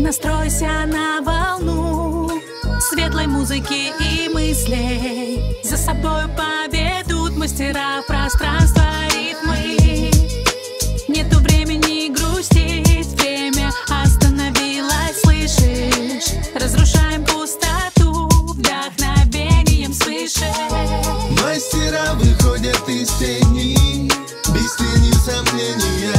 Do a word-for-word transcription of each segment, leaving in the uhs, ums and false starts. Настройся на волну светлой музыки и мыслей. За собою поведут мастера пространства, ритмы. Нету времени грустить, время остановилось, слышишь? Разрушаем пустоту вдохновением свыше. Мастера выходят из тени, без тени сомнения.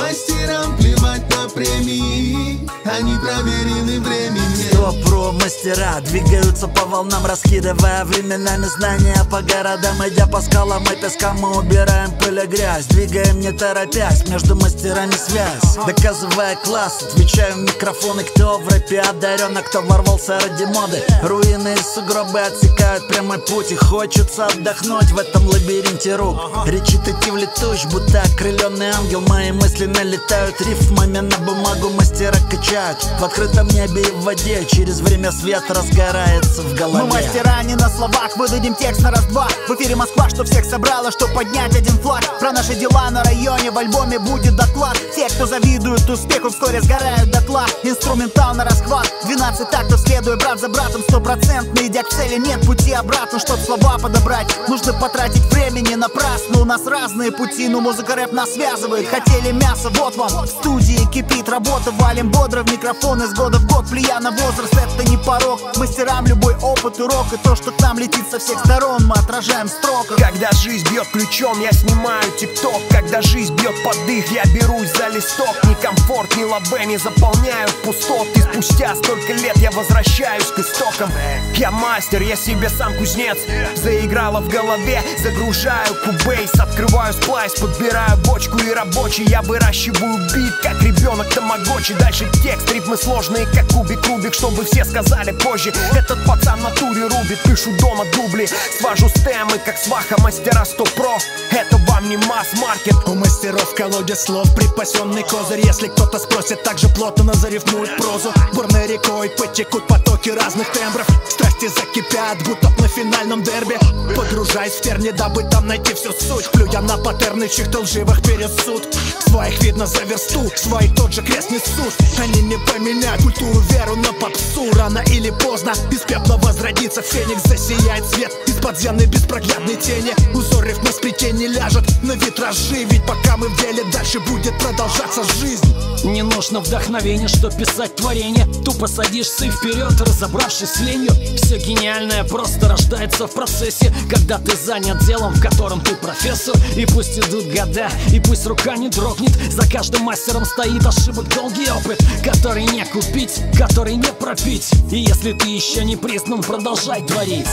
Мастерам плевать на премии, они проверены временем. сто про мастера двигаются по волнам, раскидывая временами знания по городам. Идя по скалам и пескам, мы убираем пыль и грязь, двигаем не торопясь, между мастерами связь. Доказывая класс, отвечаю в микрофоны. Кто в рэпе одарен, а кто ворвался ради моды. Руины и сугробы отсекают прямой путь, и хочется отдохнуть в этом лабиринте рук. Речитатив летущ, будто окрыленный ангел, мои мысли налетают рифмами на бумагу, мастера качают в открытом небе и в воде. Через время свет разгорается в голове. Мы мастера не на словах, выдадим текст на раз-два. В эфире Москва, что всех собрала, что поднять один флаг. Про наши дела на районе в альбоме будет доклад. Те, кто завидует успеху, вскоре сгорают дотла. Инструментал на расхват, двенадцать тактов следуя брат за братом. Стопроцентный идя к цели, нет пути обратно. Чтоб слова подобрать, нужно потратить времени напрасно. У нас разные пути, но музыка рэп нас связывает. Хотели мясо, вот вам. В студии кипит работа, валим бодро в микрофон. Из года в год, плюя на возраст, это не порог. Мастерам любой опыт, урок, и то, что к нам летит со всех сторон, мы отражаем в строках. Когда жизнь бьет ключом, я снимаю тикток. Когда жизнь бьет под дых, я берусь за листок. Ни комфорт, ни лабэ не заполняют пустот. И спустя столько лет я возвращаюсь к истокам. Я мастер, я себе сам кузнец. Заиграла в голове, загружаю кубейс. Открываю сплайс, подбираю бочку и рабочий. Я выращиваю бит, как ребенок тамагочи. Дальше текст, ритмы сложные, как кубик-рубик. Чтобы все сказали позже, этот пацан на туре рубит. Пишу дома дубли, свожу стемы, как сваха. Мастера сто про, это вам не масс-маркет. У мастеров колодец слов, припасенный козырь. Если кто-то спросит, так же плотно зарифмуют прозу. Бурной рекой потекут потоки разных тембров. Страсти закипят, будто на финальном дерби. Погружаясь в терни, дабы там найти всю суть. Плюя на паттерны чьих-то лживых пересуд. Своих видно за версту, свои тот же крест несут. Они не поменяют культуру, веру на попсу. Рано или поздно из пепла возродится феникс, засияет свет из-под зены беспроглядной тени. Узор рифмосплетений ляжет на витражи, ведь пока мы в деле, дальше будет продолжаться жизнь. Не нужно вдохновение, что писать творение. Тупо садишься и вперед, разобравшись с ленью. Все гениальное просто рождается в процессе, когда ты занят делом, в котором ты профессор. И пусть идут года, и пусть рука не дрогнет, за каждым мастером стоит ошибок долгий опыт, который не купить, который не пропить. И если ты еще не признан, продолжай творить.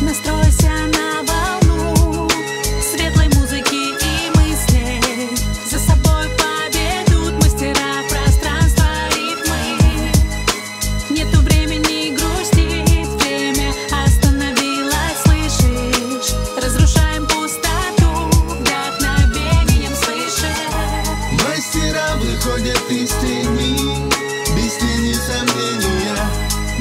Настройся на волну светлой музыки и мыслей. За собой поведут мастера пространства, ритмы. Нету времени грустить, время остановилось, слышишь? Разрушаем пустоту вдохновением свыше. Мастера выходят из тени, без тени сомнения.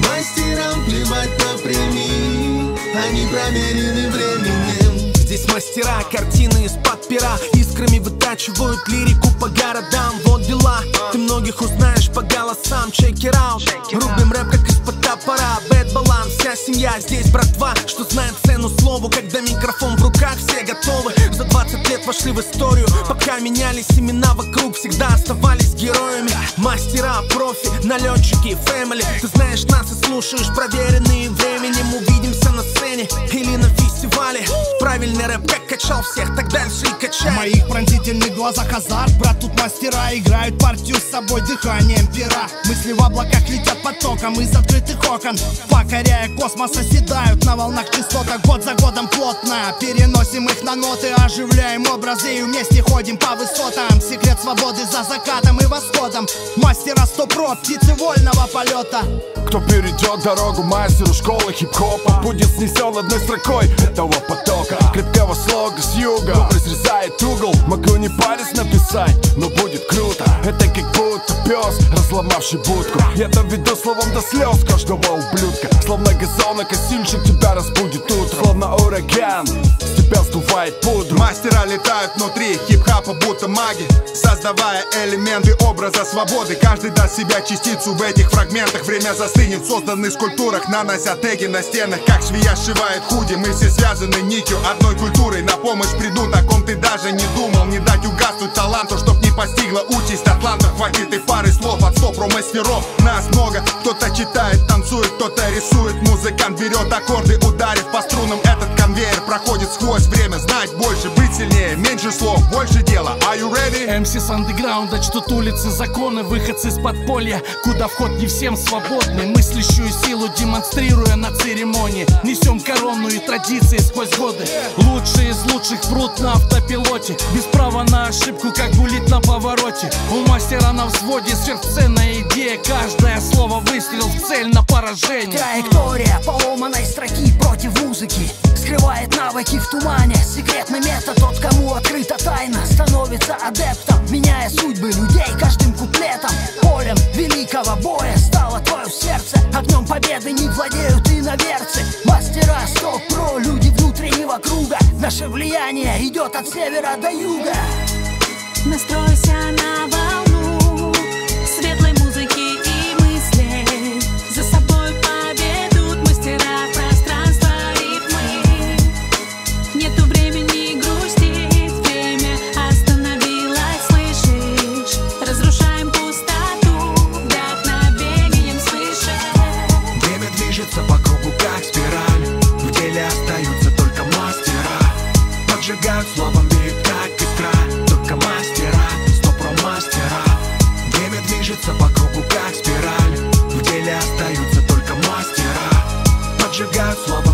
Мастерам плевать на премии, они проверены временем. Здесь мастера, картины из-под пера, искрами вытачивают лирику по городам. Вот дела, ты многих узнаешь по голосам. Check it out, рубим рэп как из-под топора. Bad balance, вся семья здесь братва, что знает цену слову. Когда микрофон в руках, все готовы. За двадцать лет вошли в историю, пока менялись имена вокруг, всегда оставались героями. Мастера, профи, налетчики, фэмили. Ты знаешь нас и слушаешь, проверенные временем. Увидимся на сцене или на фестивале. Правильный рэп, как качал всех, так дальше и качай. В моих пронзительных глазах азарт, брат, тут мастера играют партию с собой дыханием пера. Мысли в облаках летят потоком из открытых окон. Покоряя космос, оседают на волнах частоток. Год за годом плотно переносим их на ноты. Оживляем образы и вместе ходим по высотам. Секрет свободы за закатом и восходом. Мастера сто про, птицы вольного полета. Кто перейдет дорогу мастеру школы хип-хопа, будет снесен одной строкой этого потока. крепкого слога с юга. Добро срезает угол, могу не палец написать, но будет круто. Это как будто пес, разломавший будку. Я доведу словом до слез каждого ублюдка. Словно газонокосильщик тебя разбудит утром. Словно ураган с тебя сдувает пудру. Мастера летают внутри хип-хапа будто маги, создавая элементы образа свободы. Каждый даст себя частицу в этих фрагментах. Время застынет в созданных скульптурах, нанося теги на стенах. Как швея сшивает худи, мы все связаны нитью одной культурой. На помощь придут, о ком ты даже не думал. Не дать угаснуть таланту, чтоб не постигла участь атланта. Хватит и пары слов от сто про мастеров. Нас много, кто-то читает, танцует, кто-то рисует. Музыкант берет аккорды, ударив по струнам. Этот конвейер проходит сквозь время. Знать больше, быть сильнее, меньше слов, больше дела. Are you ready? эм си с андеграунда чтут улицы законы, выходцы из подполья, куда вход не всем свободный. Мыслящую силу демонстрируя на церемонии, несем корону и традиции сквозь годы. Лучшие из лучших прут на автопилоте, без права на ошибку, как булит на повороте. У мастера на взводе сверхценная идея, каждое слово выстрел в цель на поражение. Траектория поломанной строки против музыки скрывает навыки в тумане. Секретный метод, тот, кому открыта тайна, становится адептом, меняя судьбы людей каждым куплетом. Полем великого боя стало твое сердце, огнем победы не владеют иноверцы. Мастера сто про, люди внутреннего круга, наше влияние идет от севера до юга. Настройся на волну светлой музыки и мыслей. За собой поведут мастера пространства, ритмы. Нету времени грустить, время остановилось, слышишь? Разрушаем пустоту вдохновением, слышишь? Время движется по кругу, как спираль. В деле остаются только мастера. Поджигают словом берег, как искра. Мастера, сто про мастера. Время движется по кругу, как спираль. В деле остаются только мастера. Поджигают слова.